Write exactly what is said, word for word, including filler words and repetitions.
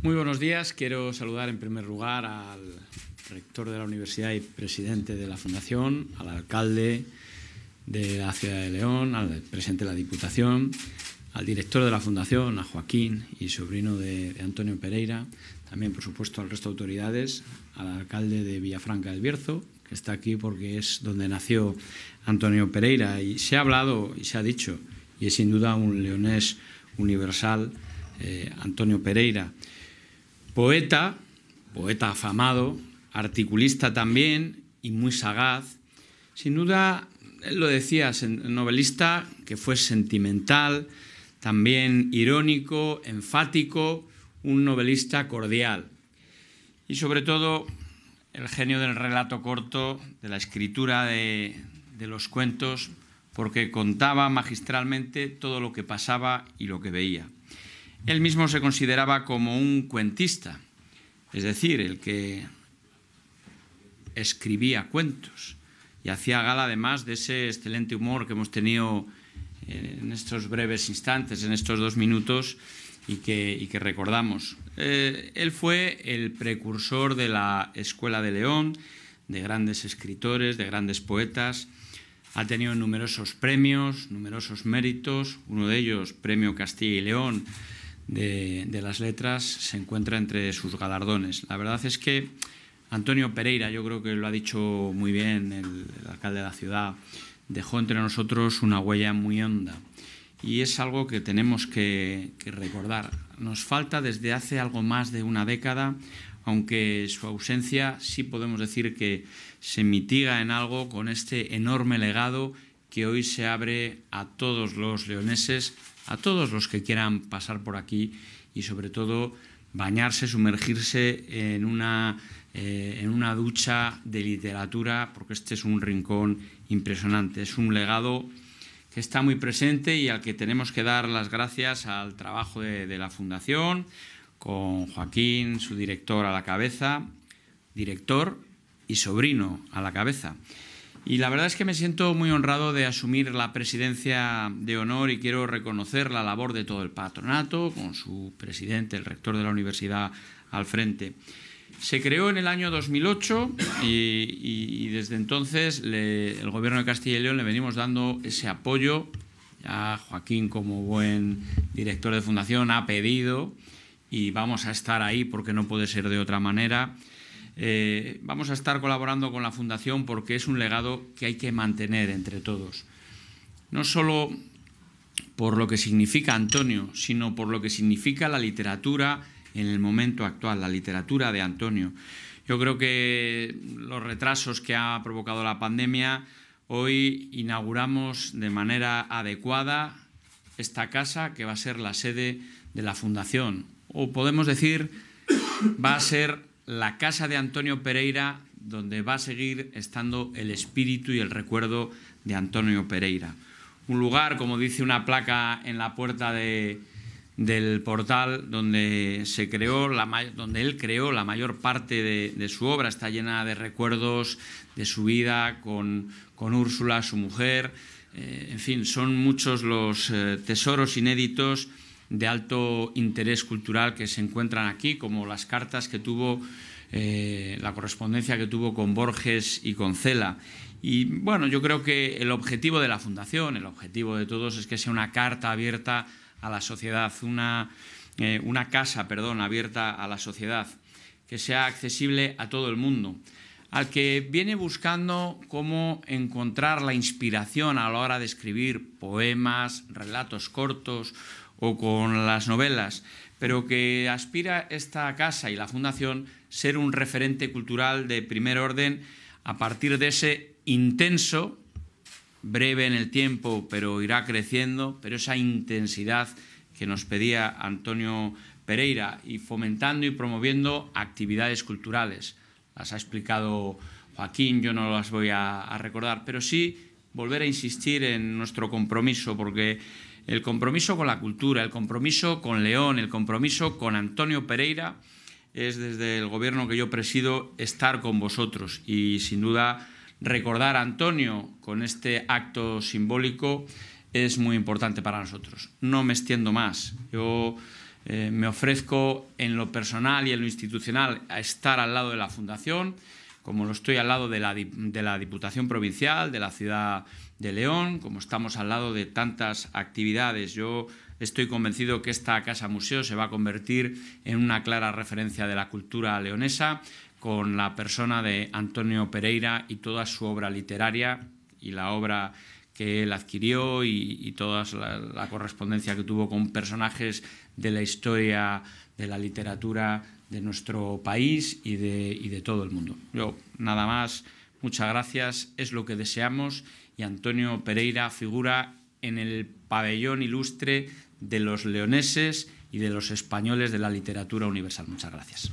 Muy buenos días. Quiero saludar en primer lugar al rector de la universidad y presidente de la Fundación, al alcalde de la ciudad de León, al presidente de la Diputación, al director de la Fundación, a Joaquín y sobrino de, de Antonio Pereira, también por supuesto al resto de autoridades, al alcalde de Villafranca del Bierzo, que está aquí porque es donde nació Antonio Pereira. Y se ha hablado y se ha dicho, y es sin duda un leonés universal, eh, Antonio Pereira. Poeta, poeta afamado, articulista también y muy sagaz. Sin duda, él lo decía, novelista que fue sentimental, también irónico, enfático, un novelista cordial. Y sobre todo, el genio del relato corto, de la escritura de, de los cuentos, porque contaba magistralmente todo lo que pasaba y lo que veía. Él mismo se consideraba como un cuentista, es decir, el que escribía cuentos y hacía gala además de ese excelente humor que hemos tenido en estos breves instantes, en estos dos minutos y que, y que recordamos. Eh, él fue el precursor de la Escuela de León, de grandes escritores, de grandes poetas. Ha tenido numerosos premios, numerosos méritos, uno de ellos, Premio Castilla y León, De, de las letras, se encuentra entre sus galardones. La verdad es que Antonio Pereira, yo creo que lo ha dicho muy bien el, el alcalde de la ciudad, dejó entre nosotros una huella muy honda y es algo que tenemos que, que recordar. Nos falta desde hace algo más de una década, aunque su ausencia sí podemos decir que se mitiga en algo con este enorme legado que hoy se abre a todos los leoneses, a todos los que quieran pasar por aquí y sobre todo bañarse, sumergirse en una, eh, en una ducha de literatura, porque este es un rincón impresionante. Es un legado que está muy presente y al que tenemos que dar las gracias al trabajo de, de la Fundación, con Joaquín, su director a la cabeza, director y sobrino a la cabeza. Y la verdad es que me siento muy honrado de asumir la presidencia de honor y quiero reconocer la labor de todo el patronato, con su presidente, el rector de la universidad, al frente. Se creó en el año dos mil ocho y, y, y desde entonces le, el Gobierno de Castilla y León le venimos dando ese apoyo. Ya Joaquín, como buen director de fundación, ha pedido y vamos a estar ahí porque no puede ser de otra manera. Eh, vamos a estar colaborando con la Fundación porque es un legado que hay que mantener entre todos. No solo por lo que significa Antonio, sino por lo que significa la literatura en el momento actual, la literatura de Antonio. Yo creo que los retrasos que ha provocado la pandemia, hoy inauguramos de manera adecuada esta casa que va a ser la sede de la Fundación. O podemos decir, va a ser la casa de Antonio Pereira, donde va a seguir estando el espíritu y el recuerdo de Antonio Pereira. Un lugar, como dice una placa en la puerta de, del portal, donde, se creó la, donde él creó la mayor parte de, de su obra. Está llena de recuerdos de su vida con, con Úrsula, su mujer. Eh, en fin, son muchos los eh, tesoros inéditos de alto interés cultural que se encuentran aquí, como las cartas que tuvo, eh, la correspondencia que tuvo con Borges y con Cela. Y bueno, yo creo que el objetivo de la Fundación, el objetivo de todos es que sea una carta abierta a la sociedad, una, eh, una casa, perdón, abierta a la sociedad, que sea accesible a todo el mundo, al que viene buscando cómo encontrar la inspiración a la hora de escribir poemas, relatos cortos o con las novelas, pero que aspira esta casa y la Fundación ser un referente cultural de primer orden a partir de ese intenso, breve en el tiempo, pero irá creciendo, pero esa intensidad que nos pedía Antonio Pereira y fomentando y promoviendo actividades culturales. Las ha explicado Joaquín, yo no las voy a, a recordar, pero sí volver a insistir en nuestro compromiso, porque el compromiso con la cultura, el compromiso con León, el compromiso con Antonio Pereira es desde el gobierno que yo presido estar con vosotros y sin duda recordar a Antonio con este acto simbólico es muy importante para nosotros. No me extiendo más. Yo Eh, me ofrezco en lo personal y en lo institucional a estar al lado de la Fundación, como lo estoy al lado de la, de la Diputación Provincial, de la ciudad de León, como estamos al lado de tantas actividades. Yo estoy convencido que esta Casa Museo se va a convertir en una clara referencia de la cultura leonesa, con la persona de Antonio Pereira y toda su obra literaria y la obra que él adquirió y, y toda la, la correspondencia que tuvo con personajes de la historia, de la literatura de nuestro país y de, y de todo el mundo. Yo, nada más, muchas gracias, es lo que deseamos, y Antonio Pereira figura en el pabellón ilustre de los leoneses y de los españoles de la literatura universal. Muchas gracias.